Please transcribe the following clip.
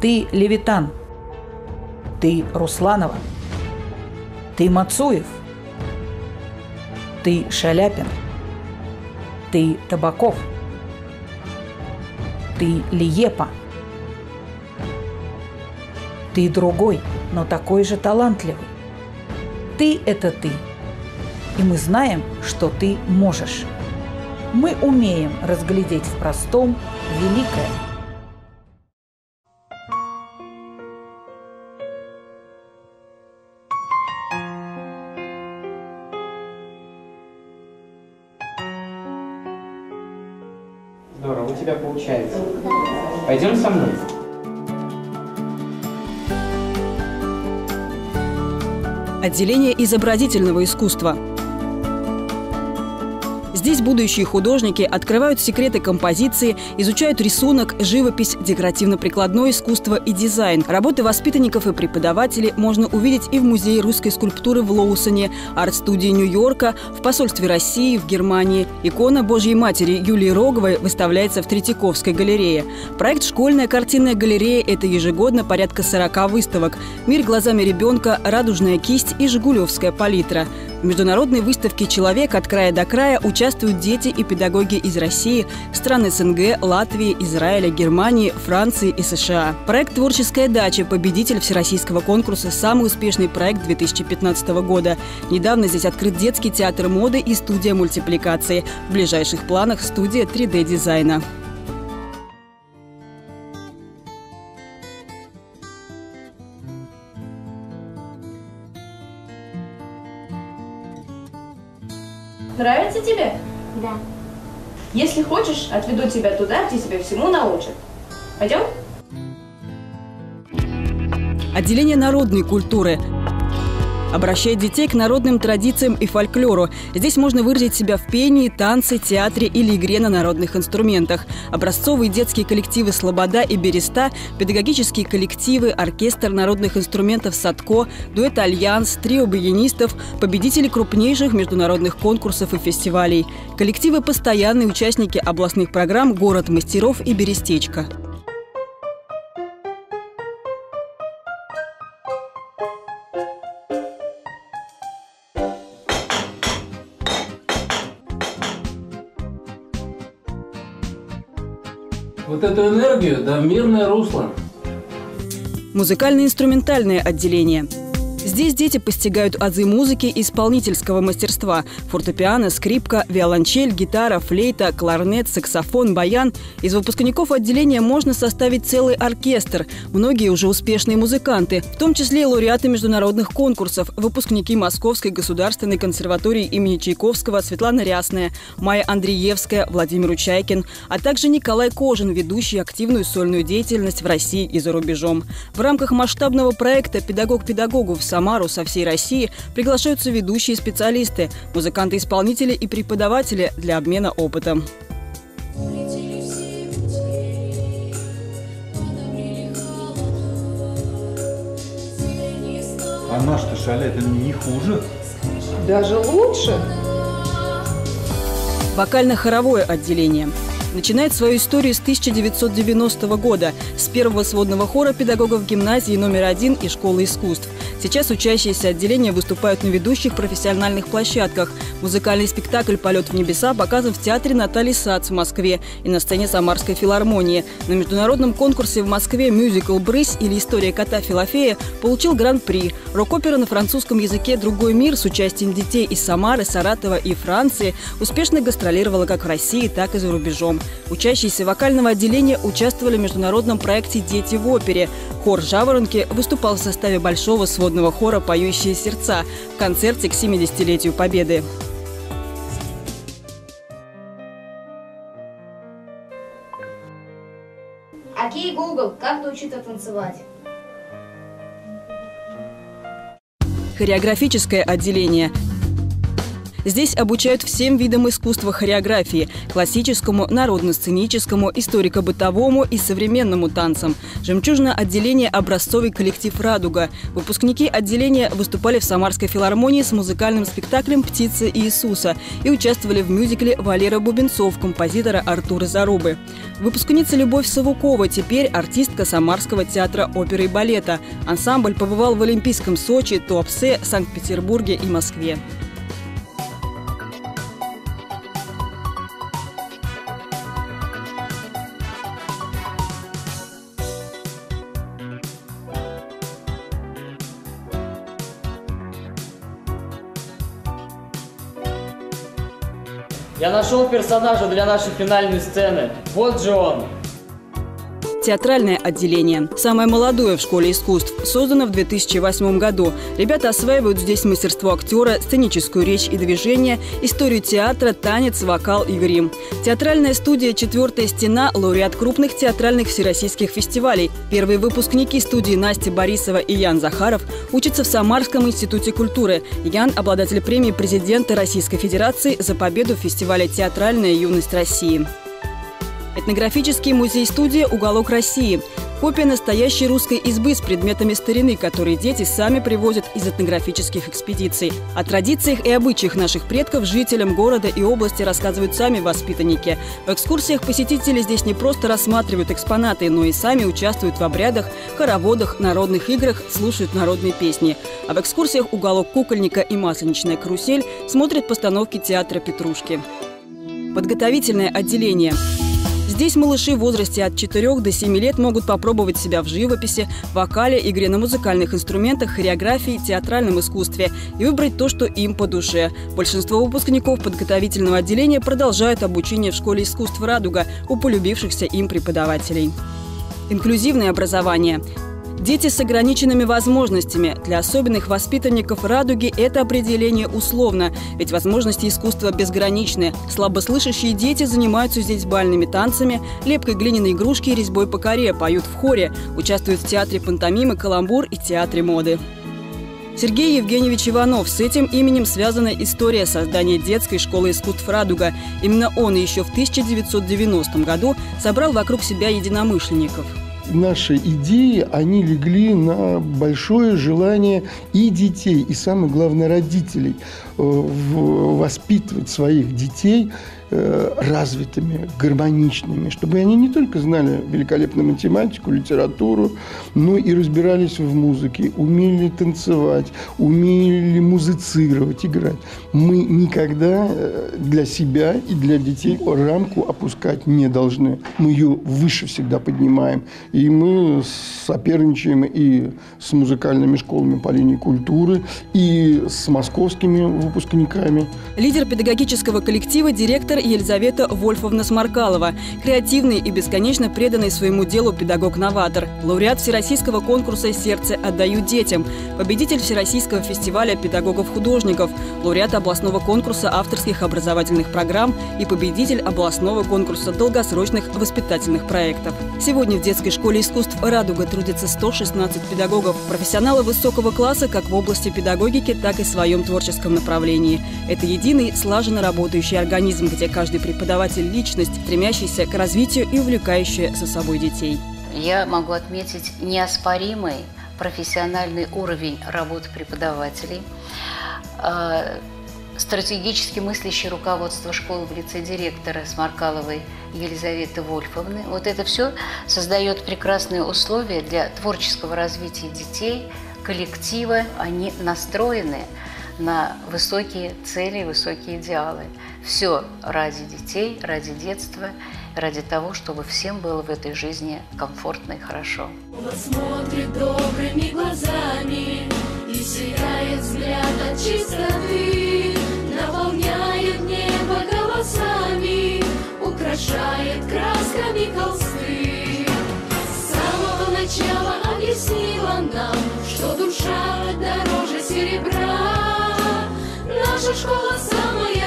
Ты Левитан. Ты Русланова. Ты Мацуев. Ты Шаляпин. Ты Табаков. Ты Лиепа. Ты другой, но такой же талантливый. Ты – это ты. И мы знаем, что ты можешь. Мы умеем разглядеть в простом великое. Здорово, у тебя получается. Пойдем со мной. Отделение изобразительного искусства. Здесь будущие художники открывают секреты композиции, изучают рисунок, живопись, декоративно-прикладное искусство и дизайн. Работы воспитанников и преподавателей можно увидеть и в Музее русской скульптуры в Лоусоне, арт-студии Нью-Йорка, в посольстве России, в Германии. Икона Божьей Матери Юлии Роговой выставляется в Третьяковской галерее. Проект «Школьная картинная галерея» – это ежегодно порядка 40 выставок. «Мир глазами ребенка», «Радужная кисть» и «Жигулевская палитра». В международной выставке «Человек. От края до края» участвуют дети и педагоги из России, стран СНГ, Латвии, Израиля, Германии, Франции и США. Проект «Творческая дача» – победитель всероссийского конкурса «Самый успешный проект 2015 года». Недавно здесь открыт детский театр моды и студия мультипликации. В ближайших планах – студия 3D-дизайна. Нравится тебе? Да. Если хочешь, отведу тебя туда, где тебя всему научат. Пойдем? Отделение народной культуры обращает детей к народным традициям и фольклору. Здесь можно выразить себя в пении, танце, театре или игре на народных инструментах. Образцовые детские коллективы «Слобода» и «Береста», педагогические коллективы, оркестр народных инструментов «Садко», дуэт «Альянс», трио баянистов – победители крупнейших международных конкурсов и фестивалей. Коллективы – постоянные участники областных программ «Город мастеров» и «Берестечка». Вот эту энергию, да, в мирное русло. Музыкально-инструментальное отделение. Здесь дети постигают азы музыки и исполнительского мастерства. Фортепиано, скрипка, виолончель, гитара, флейта, кларнет, саксофон, баян. Из выпускников отделения можно составить целый оркестр. Многие уже успешные музыканты, в том числе и лауреаты международных конкурсов, выпускники Московской государственной консерватории имени Чайковского Светлана Рясная, Майя Андреевская, Владимир Учайкин, а также Николай Кожин, ведущий активную сольную деятельность в России и за рубежом. В рамках масштабного проекта «Педагог-педагогу» в Самару со всей России приглашаются ведущие специалисты, музыканты-исполнители и преподаватели для обмена опытом. А наш-то шале не хуже? Даже лучше. Вокально-хоровое отделение начинает свою историю с 1990 года, с первого сводного хора педагогов гимназии №1 и школы искусств. Сейчас учащиеся отделения выступают на ведущих профессиональных площадках. Музыкальный спектакль «Полет в небеса» показан в театре Натальи Сац в Москве и на сцене Самарской филармонии. На международном конкурсе в Москве «Мюзикл Брыз» или «История кота Филофея» получил гран-при. Рок-опера на французском языке «Другой мир» с участием детей из Самары, Саратова и Франции успешно гастролировала как в России, так и за рубежом. Учащиеся вокального отделения участвовали в международном проекте «Дети в опере». Хор «Жаворонки» выступал в составе большого сводного хора «Поющие сердца» в концерте к 70-летию Победы. Окей, Google, как научиться танцевать? Хореографическое отделение. Здесь обучают всем видам искусства хореографии – классическому, народно-сценическому, историко-бытовому и современному танцам. Жемчужное отделение – образцовый коллектив «Радуга». Выпускники отделения выступали в Самарской филармонии с музыкальным спектаклем «Птица Иисуса» и участвовали в мюзикле Валеры Бубенцов, композитора Артура Зарубы. Выпускница Любовь Савукова теперь артистка Самарского театра оперы и балета. Ансамбль побывал в Олимпийском Сочи, Туапсе, Санкт-Петербурге и Москве. Я нашел персонажа для нашей финальной сцены. Вот же он. Театральное отделение. Самое молодое в школе искусств. Создано в 2008 году. Ребята осваивают здесь мастерство актера, сценическую речь и движение, историю театра, танец, вокал и грим. Театральная студия «Четвертая стена» – лауреат крупных театральных всероссийских фестивалей. Первые выпускники студии Настя Борисова и Ян Захаров учатся в Самарском институте культуры. Ян – обладатель премии президента Российской Федерации за победу в фестивале «Театральная юность России». Этнографический музей-студия «Уголок России». Копия настоящей русской избы с предметами старины, которые дети сами привозят из этнографических экспедиций. О традициях и обычаях наших предков жителям города и области рассказывают сами воспитанники. В экскурсиях посетители здесь не просто рассматривают экспонаты, но и сами участвуют в обрядах, хороводах, народных играх, слушают народные песни. А в экскурсиях «Уголок кукольника» и «Масленичная карусель» смотрят постановки театра «Петрушки». Подготовительное отделение. Здесь малыши в возрасте от 4 до 7 лет могут попробовать себя в живописи, вокале, игре на музыкальных инструментах, хореографии, театральном искусстве и выбрать то, что им по душе. Большинство выпускников подготовительного отделения продолжают обучение в школе искусств «Радуга» у полюбившихся им преподавателей. Инклюзивное образование. Дети с ограниченными возможностями. Для особенных воспитанников «Радуги» это определение условно, ведь возможности искусства безграничны. Слабослышащие дети занимаются здесь бальными танцами, лепкой глиняной игрушки и резьбой по коре, поют в хоре, участвуют в театре пантомимы, каламбур и театре моды. Сергей Евгеньевич Иванов. С этим именем связана история создания детской школы искусств «Радуга». Именно он еще в 1990 году собрал вокруг себя единомышленников. Наши идеи, они легли на большое желание и детей, и, самое главное, родителей воспитывать своих детей развитыми, гармоничными, чтобы они не только знали великолепную математику, литературу, но и разбирались в музыке, умели танцевать, умели музицировать, играть. Мы никогда для себя и для детей рамку опускать не должны. Мы ее выше всегда поднимаем. И мы соперничаем и с музыкальными школами по линии культуры, и с московскими выпускниками. Лидер педагогического коллектива, директор Елизавета Вольфовна Сморкалова. Креативный и бесконечно преданный своему делу педагог-новатор. Лауреат всероссийского конкурса «Сердце отдаю детям». Победитель всероссийского фестиваля педагогов-художников. Лауреат областного конкурса авторских образовательных программ и победитель областного конкурса долгосрочных воспитательных проектов. Сегодня в детской школе искусств «Радуга» трудится 116 педагогов. Профессионалы высокого класса как в области педагогики, так и в своем творческом направлении. Это единый, слаженно работающий организм, где каждый преподаватель – личность, стремящаяся к развитию и увлекающая за собой детей. Я могу отметить неоспоримый профессиональный уровень работы преподавателей, стратегически мыслящее руководство школы в лице директора Сморкаловой Елизаветы Вольфовны. Вот это все создает прекрасные условия для творческого развития детей, коллектива. Они настроены на высокие цели, высокие идеалы. Все ради детей, ради детства, ради того, чтобы всем было в этой жизни комфортно и хорошо. Вас смотрит добрыми глазами и сияет взгляд от чистоты, наполняет небо голосами, украшает красками холсты. С самого начала объяснила нам, что душа дороже серебра. Наша школа самая